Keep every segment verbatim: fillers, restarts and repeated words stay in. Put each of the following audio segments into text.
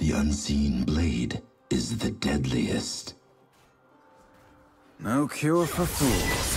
The unseen blade is the deadliest. No cure for fools.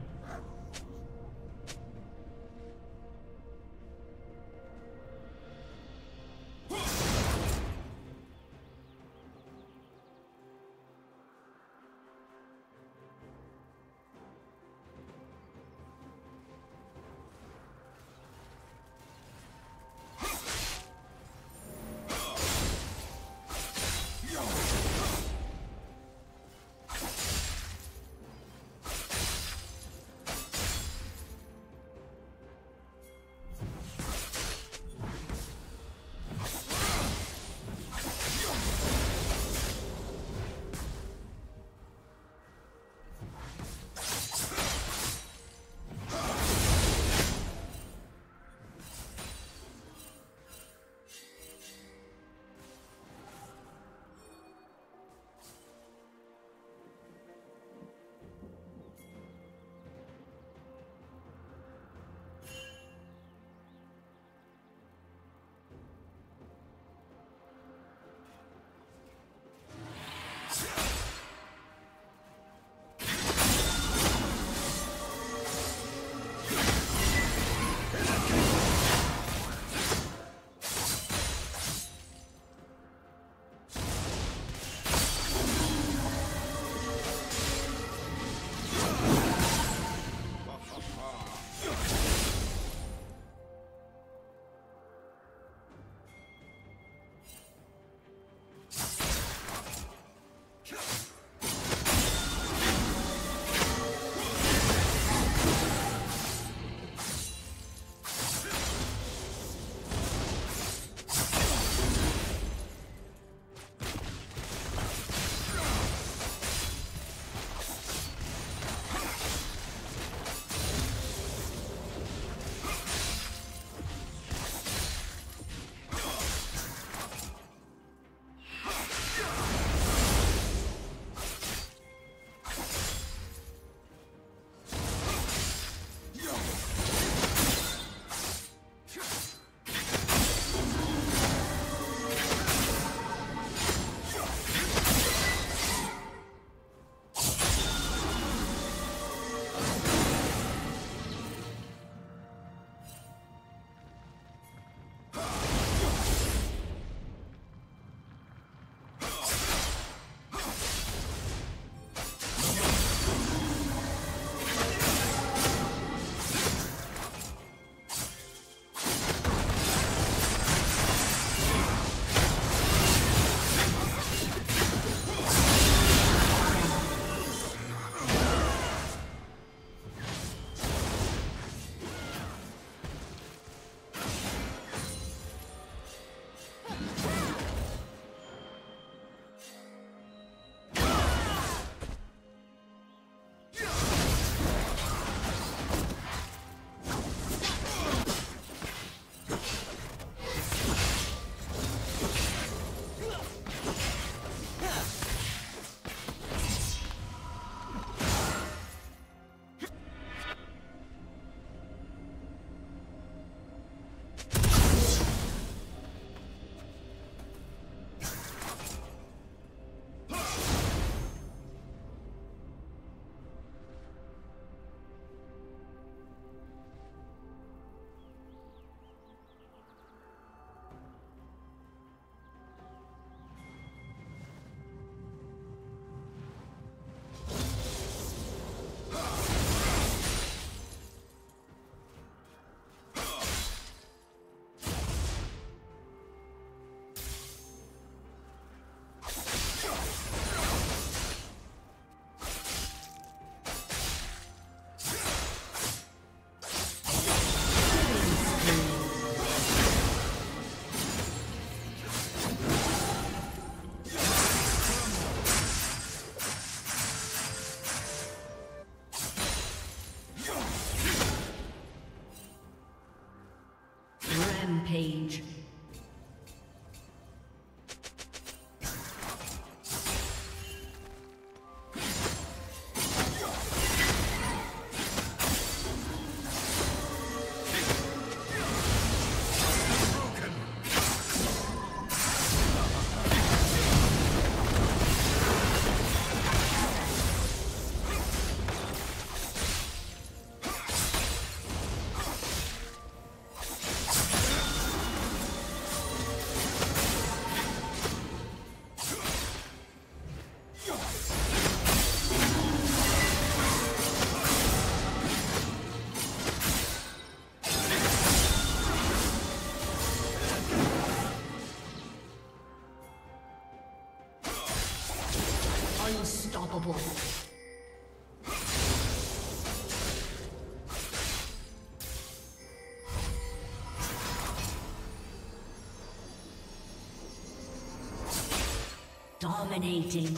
Rampage. Unstoppable. Dominating.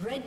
Red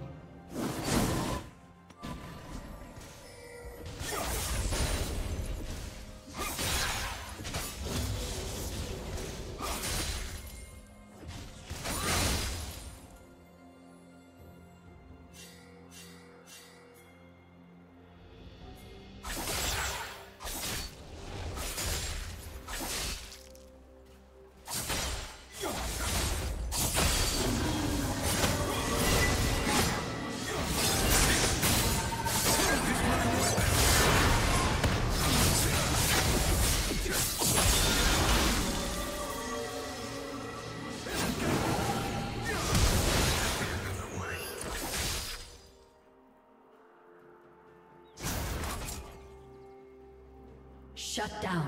Shut down.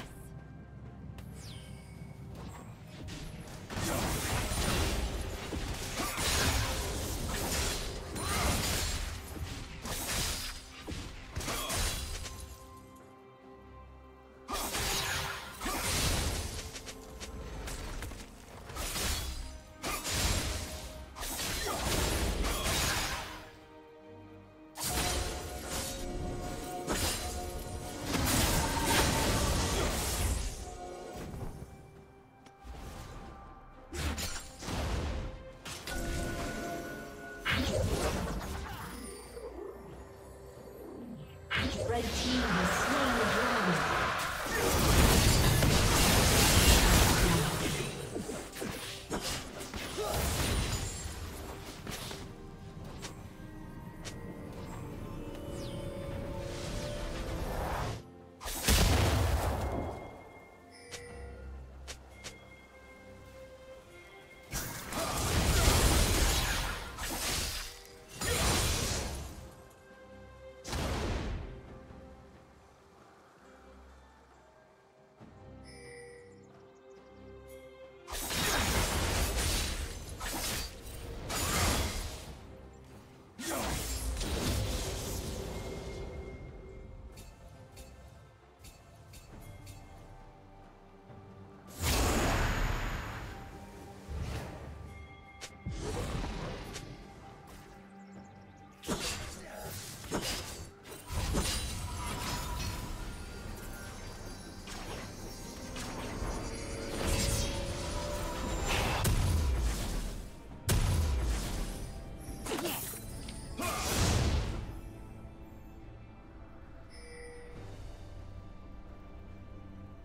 Red team has slain the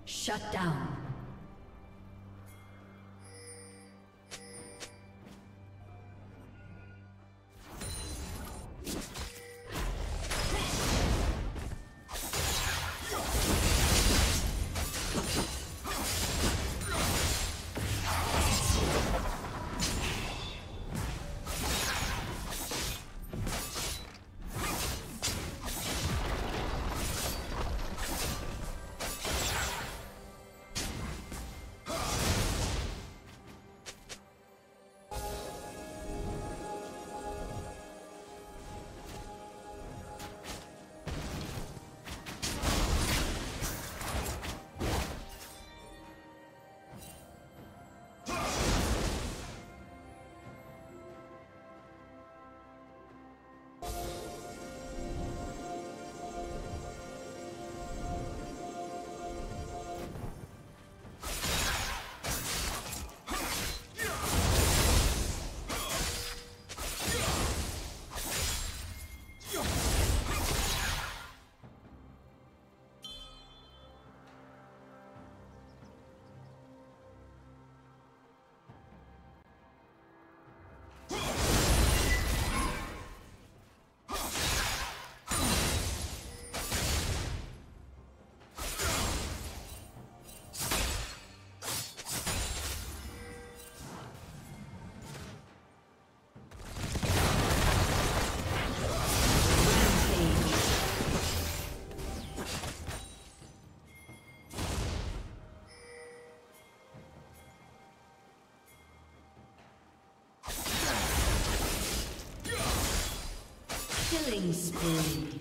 shut down. Killing spree.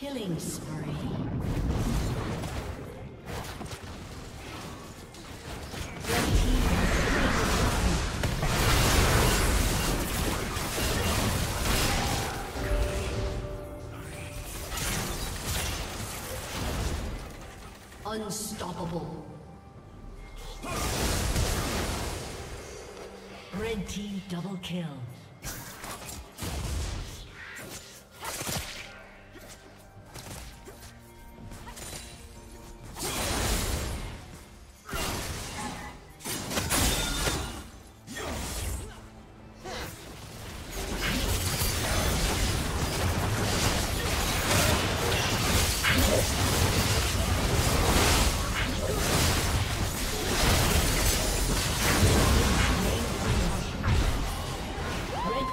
Killing spree. Unstoppable. Red team double kill.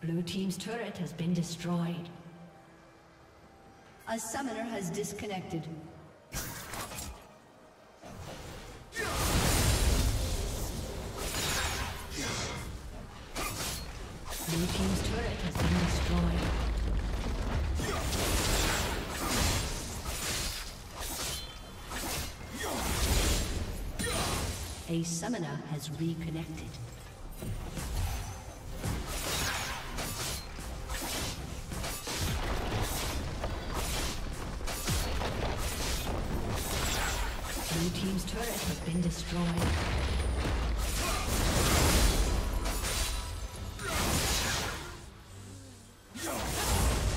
Blue team's turret has been destroyed. A summoner has disconnected. Blue team's turret has been destroyed. A summoner has reconnected. Blue team's turret has been destroyed.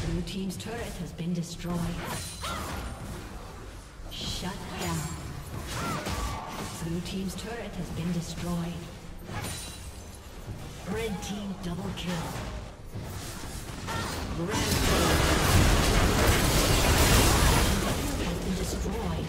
Blue team's turret has been destroyed. Shut down. Blue team's turret has been destroyed. Red team double kill. Red team has been destroyed.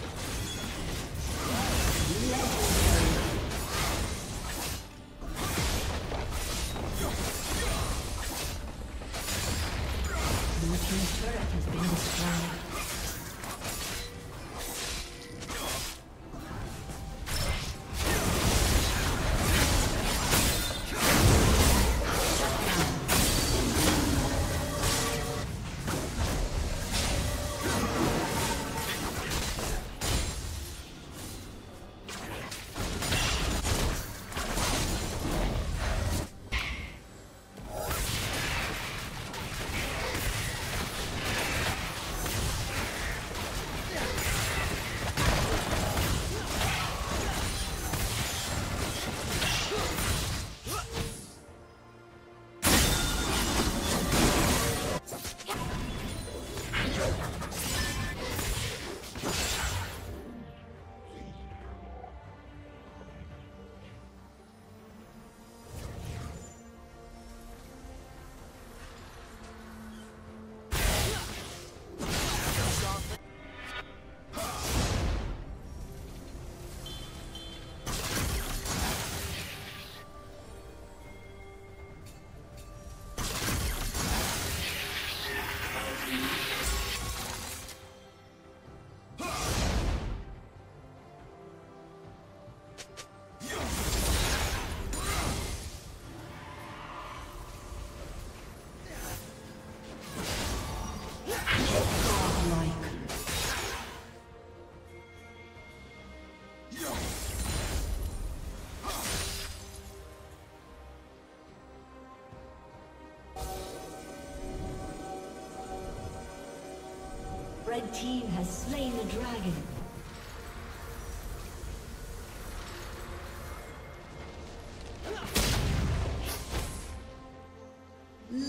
Red team has slain the dragon.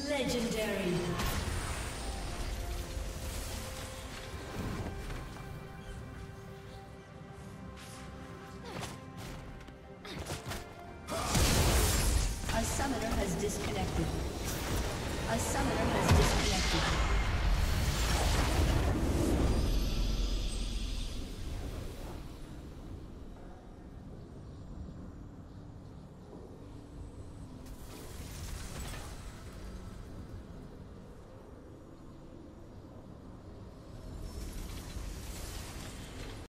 Legendary. A summoner has disconnected. A summoner has disconnected.